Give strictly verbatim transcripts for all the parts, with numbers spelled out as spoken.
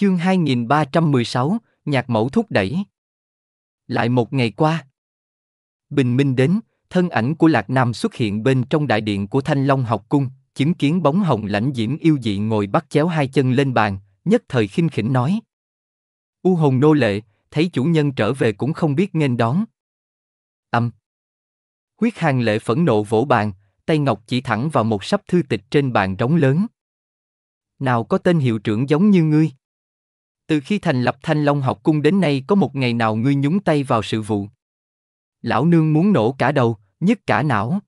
Chương hai nghìn ba trăm mười sáu, nhạc mẫu thúc đẩy. Lại một ngày qua. Bình minh đến, thân ảnh của Lạc Nam xuất hiện bên trong đại điện của Thanh Long học cung, chứng kiến bóng hồng lãnh diễm yêu dị ngồi bắt chéo hai chân lên bàn, nhất thời khinh khỉnh nói. U hồn nô lệ, thấy chủ nhân trở về cũng không biết nghênh đón. Âm. Huyết Hàng Lệ phẫn nộ vỗ bàn, tay ngọc chỉ thẳng vào một sấp thư tịch trên bàn rống lớn. Nào có tên hiệu trưởng giống như ngươi. Từ khi thành lập Thanh Long học cung đến nay có một ngày nào ngươi nhúng tay vào sự vụ. Lão nương muốn nổ cả đầu, nhức cả não.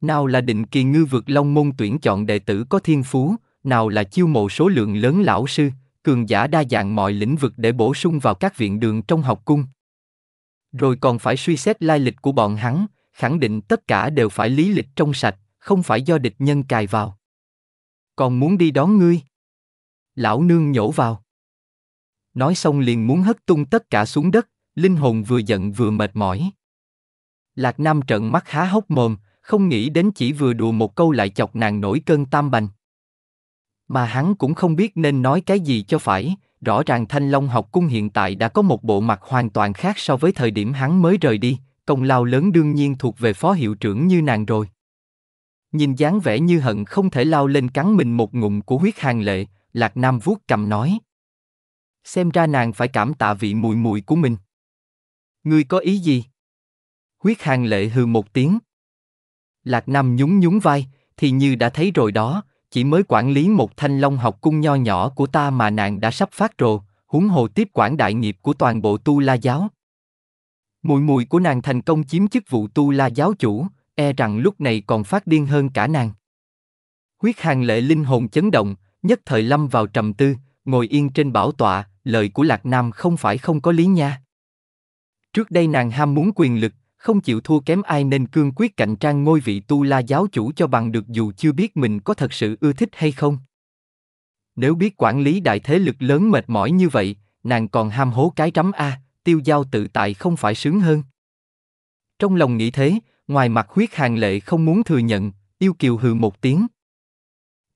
Nào là định kỳ ngư vượt long môn tuyển chọn đệ tử có thiên phú, nào là chiêu mộ số lượng lớn lão sư, cường giả đa dạng mọi lĩnh vực để bổ sung vào các viện đường trong học cung. Rồi còn phải suy xét lai lịch của bọn hắn, khẳng định tất cả đều phải lý lịch trong sạch, không phải do địch nhân cài vào. Còn muốn đi đón ngươi. Lão nương nhổ vào. Nói xong liền muốn hất tung tất cả xuống đất, linh hồn vừa giận vừa mệt mỏi. Lạc Nam trợn mắt há hốc mồm, không nghĩ đến chỉ vừa đùa một câu lại chọc nàng nổi cơn tam bành. Mà hắn cũng không biết nên nói cái gì cho phải, rõ ràng Thanh Long học cung hiện tại đã có một bộ mặt hoàn toàn khác so với thời điểm hắn mới rời đi, công lao lớn đương nhiên thuộc về phó hiệu trưởng như nàng rồi. Nhìn dáng vẻ như hận không thể lao lên cắn mình một ngụm của Huyết Hàng Lệ, Lạc Nam vuốt cằm nói. Xem ra nàng phải cảm tạ vị muội muội của mình. Ngươi có ý gì? Huyết Hàng Lệ hừ một tiếng. Lạc Nam nhún nhún vai, thì như đã thấy rồi đó, chỉ mới quản lý một Thanh Long học cung nho nhỏ của ta mà nàng đã sắp phát rồ, huống hồ tiếp quản đại nghiệp của toàn bộ Tu La giáo. Muội muội của nàng thành công chiếm chức vụ Tu La giáo chủ, e rằng lúc này còn phát điên hơn cả nàng. Huyết Hàng Lệ linh hồn chấn động, nhất thời lâm vào trầm tư, ngồi yên trên bảo tọa, lời của Lạc Nam không phải không có lý nha. Trước đây nàng ham muốn quyền lực, không chịu thua kém ai nên cương quyết cạnh tranh ngôi vị Tu La giáo chủ cho bằng được, dù chưa biết mình có thật sự ưa thích hay không. Nếu biết quản lý đại thế lực lớn mệt mỏi như vậy, nàng còn ham hố cái rắm a, tiêu giao tự tại không phải sướng hơn. Trong lòng nghĩ thế, ngoài mặt Huyết Hàng Lệ không muốn thừa nhận, yêu kiều hừ một tiếng.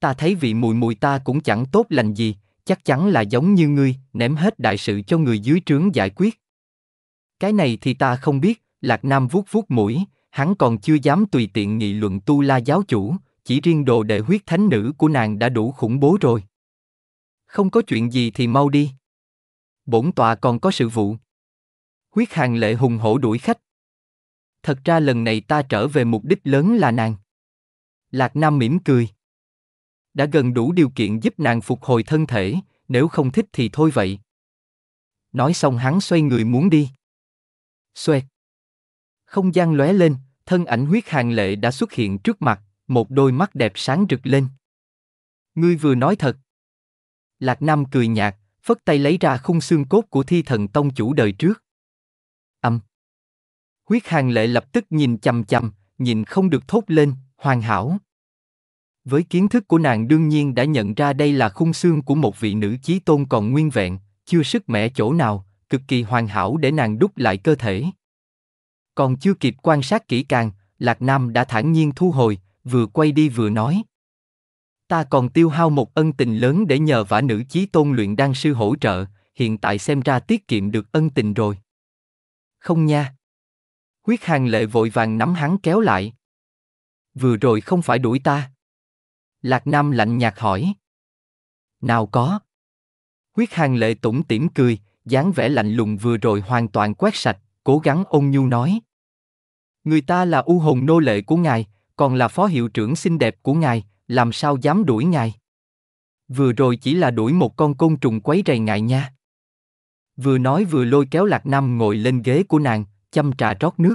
Ta thấy vị muội muội ta cũng chẳng tốt lành gì, chắc chắn là giống như ngươi, ném hết đại sự cho người dưới trướng giải quyết. Cái này thì ta không biết. Lạc Nam vuốt vuốt mũi, hắn còn chưa dám tùy tiện nghị luận Tu La giáo chủ, chỉ riêng đồ đệ huyết thánh nữ của nàng đã đủ khủng bố rồi. Không có chuyện gì thì mau đi. Bổn tọa còn có sự vụ. Huyết Hàng Lệ hùng hổ đuổi khách. Thật ra lần này ta trở về mục đích lớn là nàng. Lạc Nam mỉm cười. Đã gần đủ điều kiện giúp nàng phục hồi thân thể, nếu không thích thì thôi vậy. Nói xong hắn xoay người muốn đi. Xoẹt. Không gian lóe lên, thân ảnh Huyết Hàng Lệ đã xuất hiện trước mặt, một đôi mắt đẹp sáng rực lên. Ngươi vừa nói thật. Lạc Nam cười nhạt, phất tay lấy ra khung xương cốt của Thi Thần tông chủ đời trước. Âm. Huyết Hàng Lệ lập tức nhìn chằm chằm, nhìn không được thốt lên, hoàn hảo. Với kiến thức của nàng đương nhiên đã nhận ra đây là khung xương của một vị nữ chí tôn còn nguyên vẹn, chưa sứt mẻ chỗ nào, cực kỳ hoàn hảo để nàng đúc lại cơ thể. Còn chưa kịp quan sát kỹ càng, Lạc Nam đã thản nhiên thu hồi, vừa quay đi vừa nói. Ta còn tiêu hao một ân tình lớn để nhờ vả nữ chí tôn luyện đan sư hỗ trợ, hiện tại xem ra tiết kiệm được ân tình rồi. Không nha. Huyết Hàng Lệ vội vàng nắm hắn kéo lại. Vừa rồi không phải đuổi ta. Lạc Nam lạnh nhạt hỏi. Nào có. Huyết Hàng Lệ tủm tỉm cười, dáng vẻ lạnh lùng vừa rồi hoàn toàn quét sạch. Cố gắng ôn nhu nói. Người ta là u hồn nô lệ của ngài, còn là phó hiệu trưởng xinh đẹp của ngài, làm sao dám đuổi ngài. Vừa rồi chỉ là đuổi một con côn trùng quấy rầy ngài nha. Vừa nói vừa lôi kéo Lạc Nam ngồi lên ghế của nàng, châm trà rót nước.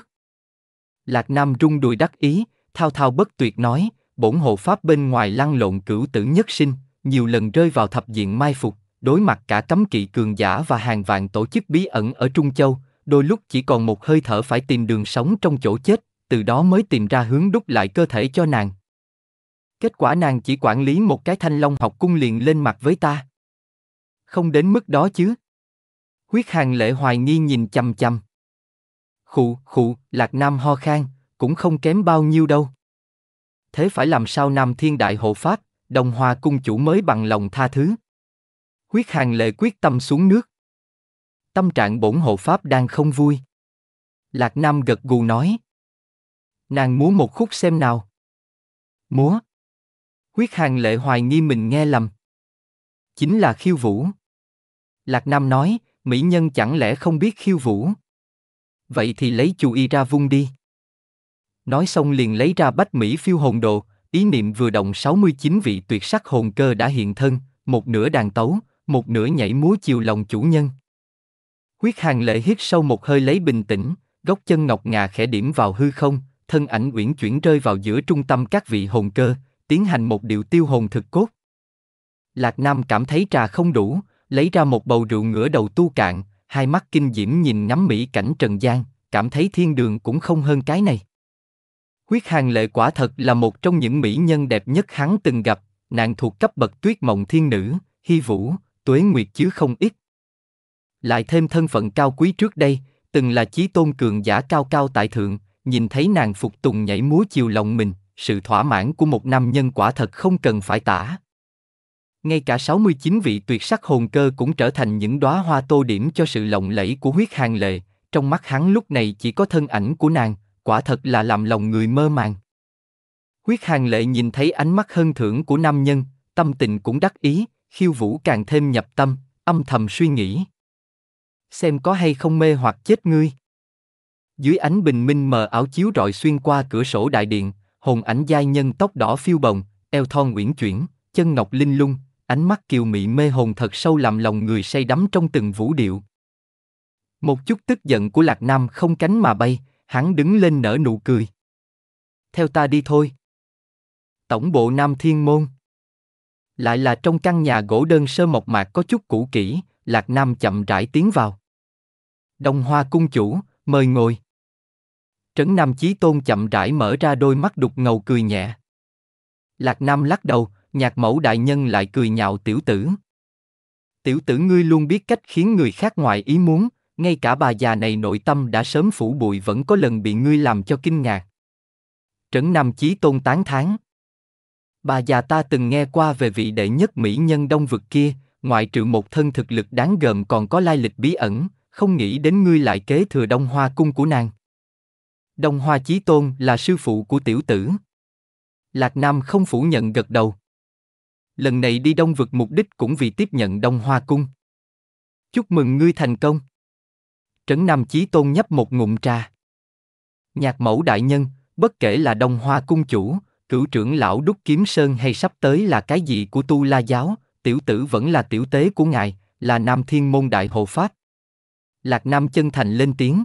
Lạc Nam rung đùi đắc ý, thao thao bất tuyệt nói, bổn hộ pháp bên ngoài lăn lộn cửu tử nhất sinh, nhiều lần rơi vào thập diện mai phục, đối mặt cả cấm kỵ cường giả và hàng vạn tổ chức bí ẩn ở Trung Châu. Đôi lúc chỉ còn một hơi thở phải tìm đường sống trong chỗ chết, từ đó mới tìm ra hướng đúc lại cơ thể cho nàng. Kết quả nàng chỉ quản lý một cái Thanh Long học cung liền lên mặt với ta. Không đến mức đó chứ. Huyết Hàng Lệ hoài nghi nhìn chằm chằm. Khụ khụ, Lạc Nam ho khan, cũng không kém bao nhiêu đâu. Thế phải làm sao Nam Thiên Đại Hộ Pháp, Đồng Hoa cung chủ mới bằng lòng tha thứ. Quyết Hàng Lệ quyết tâm xuống nước. Tâm trạng bổn hộ pháp đang không vui. Lạc Nam gật gù nói. Nàng múa một khúc xem nào. Múa. Quyết Hàng Lệ hoài nghi mình nghe lầm. Chính là khiêu vũ. Lạc Nam nói, mỹ nhân chẳng lẽ không biết khiêu vũ. Vậy thì lấy chú y ra vung đi. Nói xong liền lấy ra Bách Mỹ Phiêu Hồn Đồ, ý niệm vừa động sáu mươi chín vị tuyệt sắc hồn cơ đã hiện thân, một nửa đàn tấu, một nửa nhảy múa chiều lòng chủ nhân. Huyết Hàng Lệ hít sâu một hơi lấy bình tĩnh, góc chân ngọc ngà khẽ điểm vào hư không, thân ảnh uyển chuyển rơi vào giữa trung tâm các vị hồn cơ, tiến hành một điệu tiêu hồn thực cốt. Lạc Nam cảm thấy trà không đủ, lấy ra một bầu rượu ngửa đầu tu cạn, hai mắt kinh diễm nhìn ngắm mỹ cảnh trần gian, cảm thấy thiên đường cũng không hơn cái này. Huyết Hàng Lệ quả thật là một trong những mỹ nhân đẹp nhất hắn từng gặp, nàng thuộc cấp bậc Tuyết Mộng Thiên Nữ, Hy Vũ, Tuế Nguyệt chứ không ít. Lại thêm thân phận cao quý trước đây, từng là chí tôn cường giả cao cao tại thượng, nhìn thấy nàng phục tùng nhảy múa chiều lòng mình, sự thỏa mãn của một nam nhân quả thật không cần phải tả. Ngay cả sáu mươi chín vị tuyệt sắc hồn cơ cũng trở thành những đóa hoa tô điểm cho sự lộng lẫy của Huyết Hàng Lệ, trong mắt hắn lúc này chỉ có thân ảnh của nàng, quả thật là làm lòng người mơ màng. Huyết Hàng Lệ nhìn thấy ánh mắt hân thưởng của nam nhân, tâm tình cũng đắc ý, khiêu vũ càng thêm nhập tâm, âm thầm suy nghĩ. Xem có hay không mê hoặc chết ngươi. Dưới ánh bình minh mờ ảo chiếu rọi xuyên qua cửa sổ đại điện, hồn ảnh giai nhân tóc đỏ phiêu bồng, eo thon uyển chuyển, chân ngọc linh lung, ánh mắt kiều mị mê hồn thật sâu làm lòng người say đắm trong từng vũ điệu. Một chút tức giận của Lạc Nam không cánh mà bay, hắn đứng lên nở nụ cười. Theo ta đi thôi. Tổng bộ Nam Thiên Môn. Lại là trong căn nhà gỗ đơn sơ mộc mạc có chút cũ kỹ, Lạc Nam chậm rãi tiến vào. Đông Hoa cung chủ, mời ngồi. Trấn Nam Chí Tôn chậm rãi mở ra đôi mắt đục ngầu cười nhẹ. Lạc Nam lắc đầu, Nhạc Mẫu đại nhân lại cười nhạo tiểu tử. Tiểu tử ngươi luôn biết cách khiến người khác ngoài ý muốn, ngay cả bà già này nội tâm đã sớm phủ bụi vẫn có lần bị ngươi làm cho kinh ngạc. Trấn Nam Chí Tôn tán thán. Bà già ta từng nghe qua về vị đệ nhất mỹ nhân Đông vực kia, ngoại trừ một thân thực lực đáng gờm còn có lai lịch bí ẩn, không nghĩ đến ngươi lại kế thừa Đông Hoa cung của nàng. Đông Hoa Chí Tôn là sư phụ của tiểu tử. Lạc Nam không phủ nhận gật đầu. Lần này đi Đông vực mục đích cũng vì tiếp nhận Đông Hoa cung. Chúc mừng ngươi thành công. Trấn Nam Chí Tôn nhấp một ngụm trà. Nhạc Mẫu đại nhân, bất kể là Đông Hoa cung chủ, cửu trưởng lão Đúc Kiếm Sơn hay sắp tới là cái gì của Tu La giáo, tiểu tử vẫn là tiểu tế của ngài, là Nam Thiên Môn đại hộ pháp. Lạc Nam chân thành lên tiếng.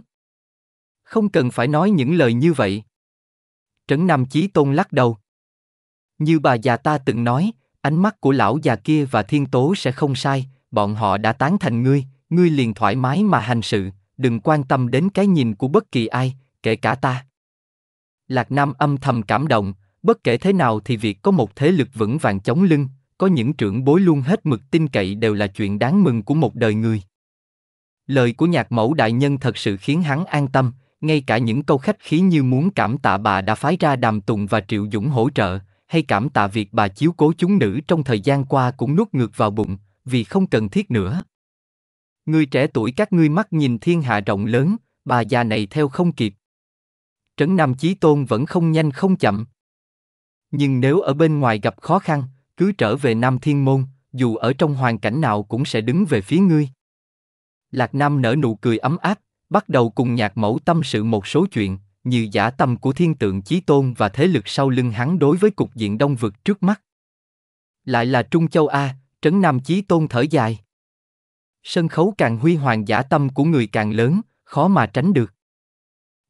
Không cần phải nói những lời như vậy. Trấn Nam Chí Tôn lắc đầu. Như bà già ta từng nói, ánh mắt của lão già kia và Thiên Tố sẽ không sai, bọn họ đã tán thành ngươi, ngươi liền thoải mái mà hành sự, đừng quan tâm đến cái nhìn của bất kỳ ai, kể cả ta. Lạc Nam âm thầm cảm động, bất kể thế nào thì việc có một thế lực vững vàng chống lưng, có những trưởng bối luôn hết mực tin cậy đều là chuyện đáng mừng của một đời người. Lời của Nhạc Mẫu đại nhân thật sự khiến hắn an tâm, ngay cả những câu khách khí như muốn cảm tạ bà đã phái ra Đàm Tùng và Triệu Dũng hỗ trợ, hay cảm tạ việc bà chiếu cố chúng nữ trong thời gian qua cũng nuốt ngược vào bụng, vì không cần thiết nữa. Người trẻ tuổi các ngươi mắt nhìn thiên hạ rộng lớn, bà già này theo không kịp. Trấn Nam Chí Tôn vẫn không nhanh không chậm. Nhưng nếu ở bên ngoài gặp khó khăn, cứ trở về Nam Thiên Môn, dù ở trong hoàn cảnh nào cũng sẽ đứng về phía ngươi. Lạc Nam nở nụ cười ấm áp, bắt đầu cùng Nhạc Mẫu tâm sự một số chuyện, như giả tâm của Thiên Tượng Chí Tôn và thế lực sau lưng hắn đối với cục diện Đông vực trước mắt. Lại là Trung Châu a, Trấn Nam Chí Tôn thở dài. Sân khấu càng huy hoàng giả tâm của người càng lớn, khó mà tránh được.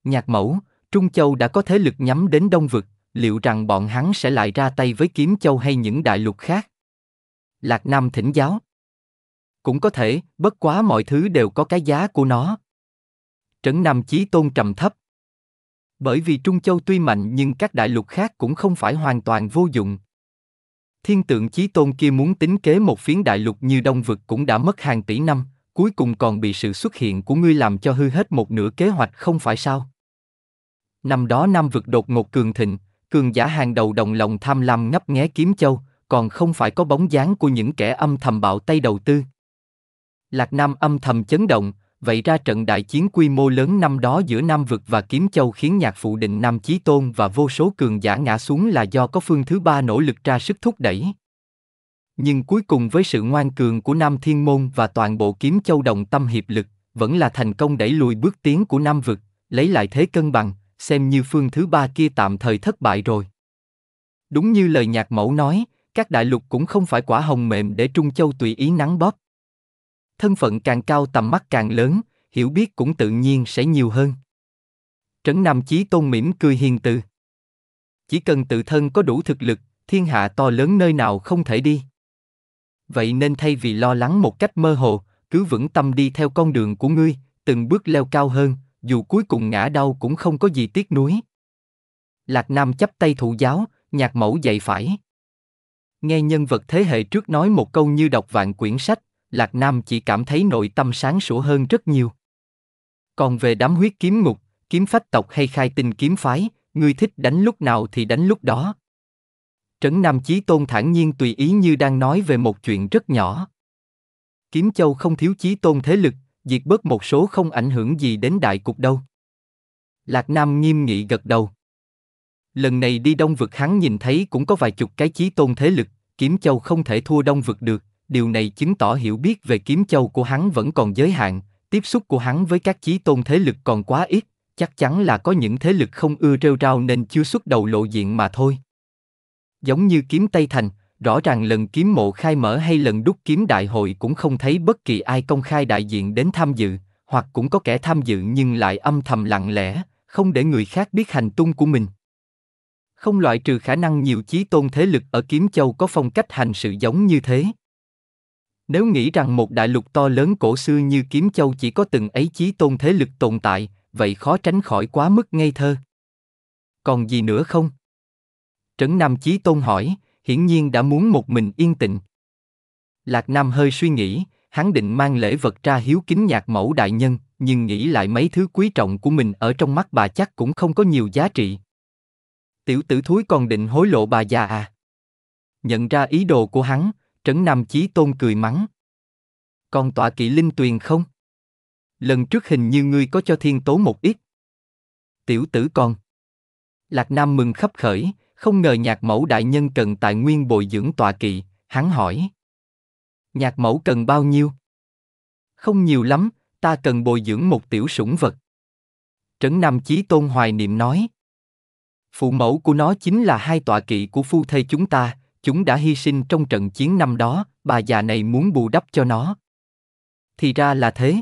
Nhạc Mẫu, Trung Châu đã có thế lực nhắm đến Đông vực, liệu rằng bọn hắn sẽ lại ra tay với Kiếm Châu hay những đại lục khác? Lạc Nam thỉnh giáo. Cũng có thể, bất quá mọi thứ đều có cái giá của nó. Trấn Nam Chí Tôn trầm thấp. Bởi vì Trung Châu tuy mạnh nhưng các đại lục khác cũng không phải hoàn toàn vô dụng. Thiên Tượng Chí Tôn kia muốn tính kế một phiến đại lục như Đông vực cũng đã mất hàng tỷ năm, cuối cùng còn bị sự xuất hiện của ngươi làm cho hư hết một nửa kế hoạch không phải sao? Năm đó Nam vực đột ngột cường thịnh, cường giả hàng đầu đồng lòng tham lam ngấp nghé Kiếm Châu, còn không phải có bóng dáng của những kẻ âm thầm bạo tay đầu tư. Lạc Nam âm thầm chấn động, vậy ra trận đại chiến quy mô lớn năm đó giữa Nam Vực và Kiếm Châu khiến Nhạc Phụ Định Nam Chí Tôn và vô số cường giả ngã xuống là do có phương thứ ba nỗ lực ra sức thúc đẩy. Nhưng cuối cùng với sự ngoan cường của Nam Thiên Môn và toàn bộ Kiếm Châu đồng tâm hiệp lực, vẫn là thành công đẩy lùi bước tiến của Nam Vực, lấy lại thế cân bằng, xem như phương thứ ba kia tạm thời thất bại rồi. Đúng như lời Nhạc Mẫu nói, các đại lục cũng không phải quả hồng mềm để Trung Châu tùy ý nắn bóp. Thân phận càng cao tầm mắt càng lớn, hiểu biết cũng tự nhiên sẽ nhiều hơn. Trấn Nam Chí Tôn mỉm cười hiền từ. Chỉ cần tự thân có đủ thực lực, thiên hạ to lớn nơi nào không thể đi. Vậy nên thay vì lo lắng một cách mơ hồ, cứ vững tâm đi theo con đường của ngươi, từng bước leo cao hơn, dù cuối cùng ngã đau cũng không có gì tiếc nuối. Lạc Nam chắp tay thụ giáo, Nhạc Mẫu dạy phải. Nghe nhân vật thế hệ trước nói một câu như đọc vạn quyển sách, Lạc Nam chỉ cảm thấy nội tâm sáng sủa hơn rất nhiều. Còn về đám huyết kiếm ngục, kiếm phách tộc hay khai tinh kiếm phái, ngươi thích đánh lúc nào thì đánh lúc đó. Trấn Nam Chí Tôn thản nhiên tùy ý như đang nói về một chuyện rất nhỏ. Kiếm Châu không thiếu Chí Tôn thế lực, diệt bớt một số không ảnh hưởng gì đến đại cục đâu. Lạc Nam nghiêm nghị gật đầu. Lần này đi Đông Vực hắn nhìn thấy cũng có vài chục cái Chí Tôn thế lực, Kiếm Châu không thể thua Đông Vực được. Điều này chứng tỏ hiểu biết về Kiếm Châu của hắn vẫn còn giới hạn, tiếp xúc của hắn với các Chí Tôn thế lực còn quá ít, chắc chắn là có những thế lực không ưa rêu rao nên chưa xuất đầu lộ diện mà thôi. Giống như Kiếm Tây Thành, rõ ràng lần Kiếm Mộ khai mở hay lần Đúc Kiếm Đại Hội cũng không thấy bất kỳ ai công khai đại diện đến tham dự, hoặc cũng có kẻ tham dự nhưng lại âm thầm lặng lẽ, không để người khác biết hành tung của mình. Không loại trừ khả năng nhiều Chí Tôn thế lực ở Kiếm Châu có phong cách hành sự giống như thế. Nếu nghĩ rằng một đại lục to lớn cổ xưa như Kiếm Châu chỉ có từng ấy Chí Tôn thế lực tồn tại, vậy khó tránh khỏi quá mức ngây thơ. Còn gì nữa không? Trấn Nam Chí Tôn hỏi, hiển nhiên đã muốn một mình yên tĩnh. Lạc Nam hơi suy nghĩ, hắn định mang lễ vật ra hiếu kính Nhạc Mẫu đại nhân, nhưng nghĩ lại mấy thứ quý trọng của mình ở trong mắt bà chắc cũng không có nhiều giá trị. Tiểu tử thúi còn định hối lộ bà già à? Nhận ra ý đồ của hắn, Trấn Nam Chí Tôn cười mắng. Còn tọa kỵ linh tuyền không? Lần trước hình như ngươi có cho Thiên Tố một ít. Tiểu tử con. Lạc Nam mừng khấp khởi, không ngờ Nhạc Mẫu đại nhân cần tài nguyên bồi dưỡng tọa kỵ, hắn hỏi. Nhạc Mẫu cần bao nhiêu? Không nhiều lắm, ta cần bồi dưỡng một tiểu sủng vật. Trấn Nam Chí Tôn hoài niệm nói. Phụ mẫu của nó chính là hai tọa kỵ của phu thê chúng ta. Chúng đã hy sinh trong trận chiến năm đó, bà già này muốn bù đắp cho nó. Thì ra là thế.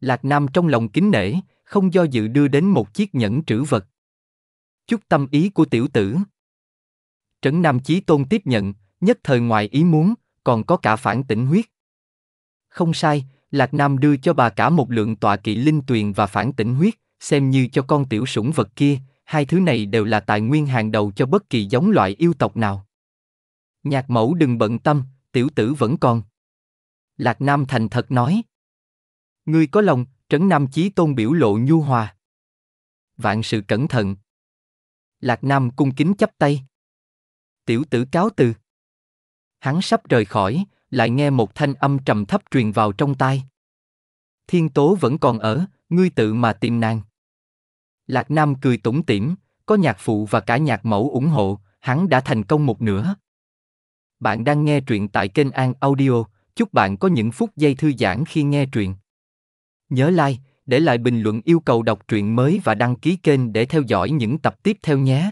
Lạc Nam trong lòng kính nể, không do dự đưa đến một chiếc nhẫn trữ vật. Chúc tâm ý của tiểu tử. Trấn Nam Chí Tôn tiếp nhận, nhất thời ngoài ý muốn, còn có cả phản tỉnh huyết. Không sai, Lạc Nam đưa cho bà cả một lượng tọa kỵ linh tuyền và phản tỉnh huyết, xem như cho con tiểu sủng vật kia, hai thứ này đều là tài nguyên hàng đầu cho bất kỳ giống loại yêu tộc nào. Nhạc Mẫu đừng bận tâm, tiểu tử vẫn còn. Lạc Nam thành thật nói. Ngươi có lòng, Trấn Nam Chí Tôn biểu lộ nhu hòa. Vạn sự cẩn thận. Lạc Nam cung kính chắp tay. Tiểu tử cáo từ. Hắn sắp rời khỏi, lại nghe một thanh âm trầm thấp truyền vào trong tai. Thiên Tố vẫn còn ở, ngươi tự mà tìm nàng. Lạc Nam cười tủm tỉm, có Nhạc Phụ và cả Nhạc Mẫu ủng hộ, hắn đã thành công một nửa. Bạn đang nghe truyện tại kênh An Audio, chúc bạn có những phút giây thư giãn khi nghe truyện. Nhớ like, để lại bình luận yêu cầu đọc truyện mới và đăng ký kênh để theo dõi những tập tiếp theo nhé.